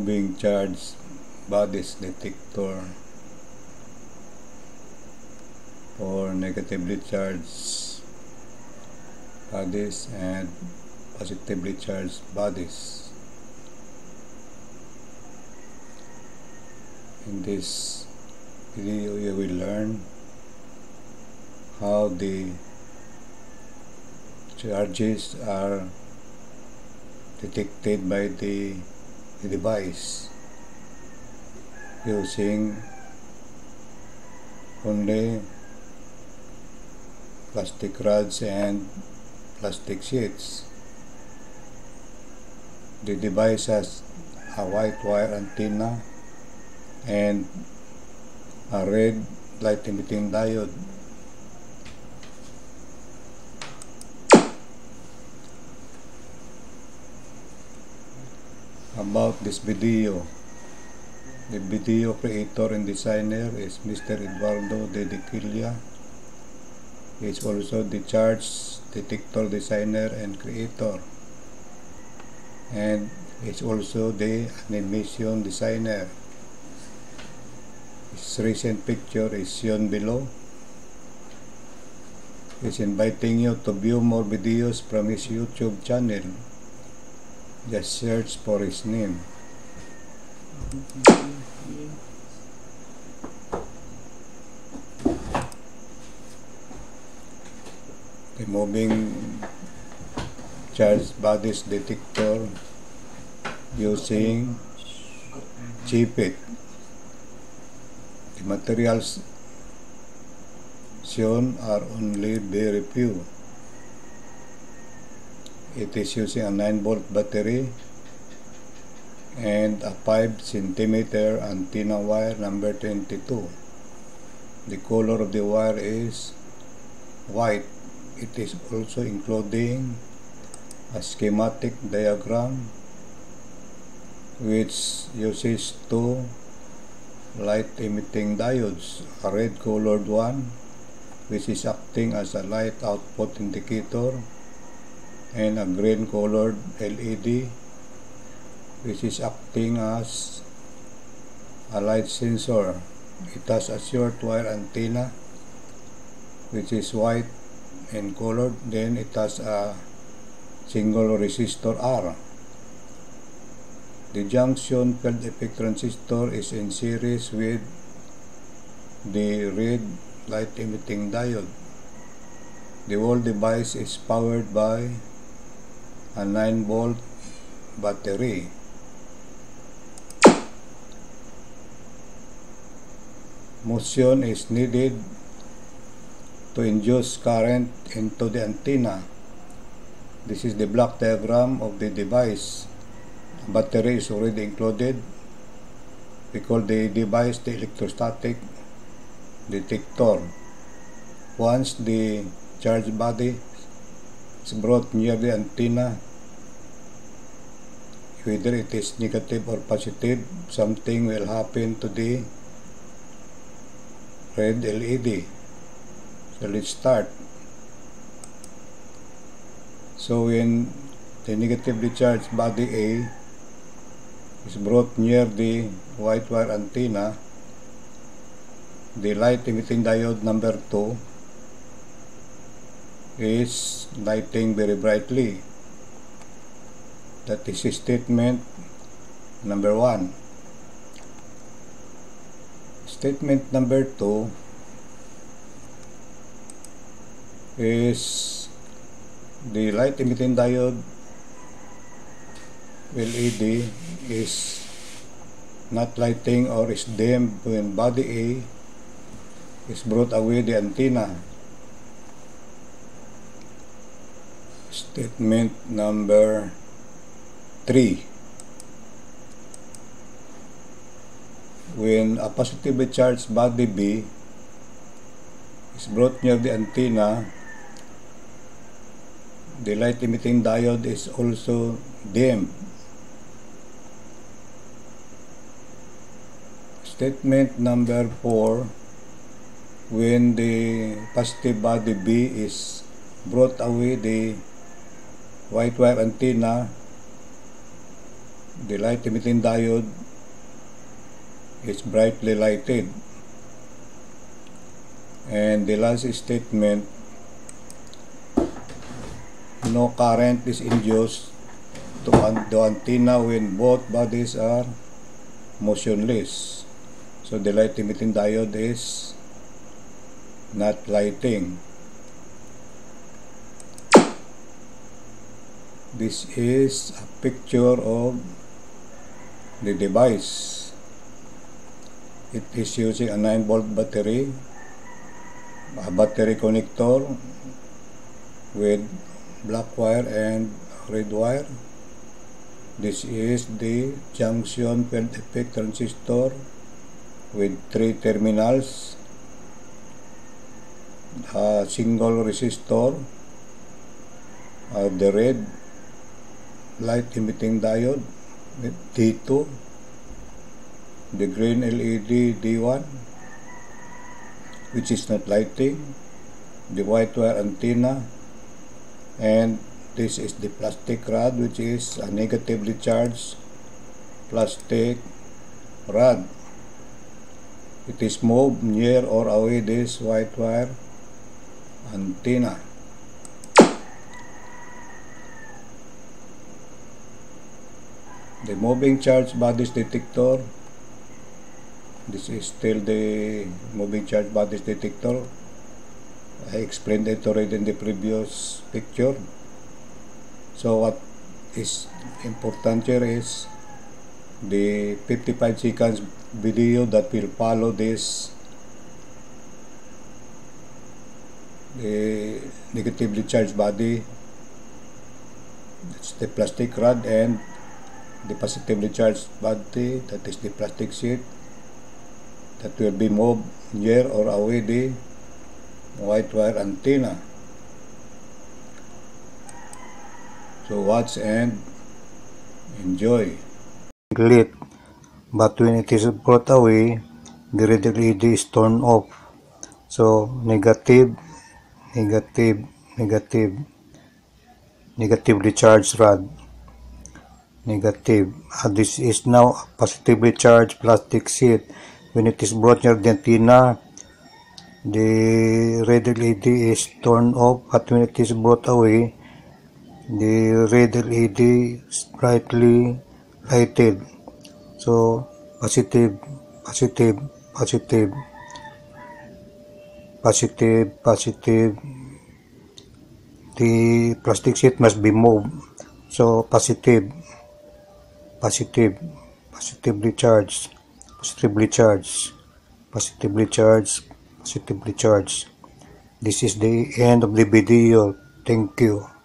moving charge bodies detector for negatively charged bodies and positively charged bodies. In this video you will learn how the charges are detected by the device using only plastic rods and plastic sheets. The device has a white wire antenna and a red light emitting diode. About this video, the video creator and designer is Mr. Eduardo Dequilla. He is also the charge detector designer and creator, and he is also the animation designer. His recent picture is shown below. He is inviting you to view more videos from his YouTube channel. Just search for his name. Removing charged bodies detector using JFET. The materials shown are only very few. It is using a 9-volt battery and a 5-centimeter antenna wire number 22. The color of the wire is white. It is also including a schematic diagram which uses 2 light emitting diodes, a red colored one which is acting as a light output indicator, and a green colored LED which is acting as a light sensor. It has a short wire antenna which is white and colored. Then it has a single resistor R. The junction field effect transistor is in series with the red light emitting diode. The whole device is powered by a 9-volt battery. Motion is needed to induce current into the antenna. This is the block diagram of the device. Battery is already included. We call the device the electrostatic detector. Once the charged body is brought near the antenna, whether it is negative or positive, something will happen to the red LED. So let's start. So when the negatively charged body A is brought near the white wire antenna, the light emitting diode number 2 is lighting very brightly. That is statement number 1. Statement number 2 is the light emitting diode LED is not lighting or is dimmed when body A is brought away the antenna. Statement number 3. When a positively charged body B is brought near the antenna, the light emitting diode is also dimmed. Statement number 4. When the positive body B is brought away the white wire antenna, The light emitting diode is brightly lighted, and the last statement, no current is induced to the antenna when both bodies are motionless. So the light emitting diode is not lighting. This is a picture of the device. It is using a 9-volt battery, a battery connector with black wire and red wire. This is the junction field effect transistor with 3 terminals, a single resistor, the red light emitting diode D2, the green LED D1, which is not lighting, the white wire antenna, and this is the plastic rod, which is a negatively charged plastic rod. It is moved near or away this white wire antenna. The moving charge bodies detector. This is still the moving charge bodies detector. I explained it already in the previous picture. So what is important here is the 55 seconds video that will follow this, the negatively charged body, that's the plastic rod, and the positively charged body, that is the plastic sheet, that will be moved near or away the white wire antenna. So watch and enjoy. Lit, but when it is brought away, the red LED is turned off. So negative, negative, negative, negatively charged rod, negative. This is now a positively charged plastic sheet. When it is brought near the antenna, the red LED is turned off, but when it is brought away, the red LED is brightly lighted. So positive, positive, positive, positive, positive. The plastic sheet must be moved. So positive, positive, positively charged, positively charged, positively charged, positively charged. This is the end of the video. Thank you.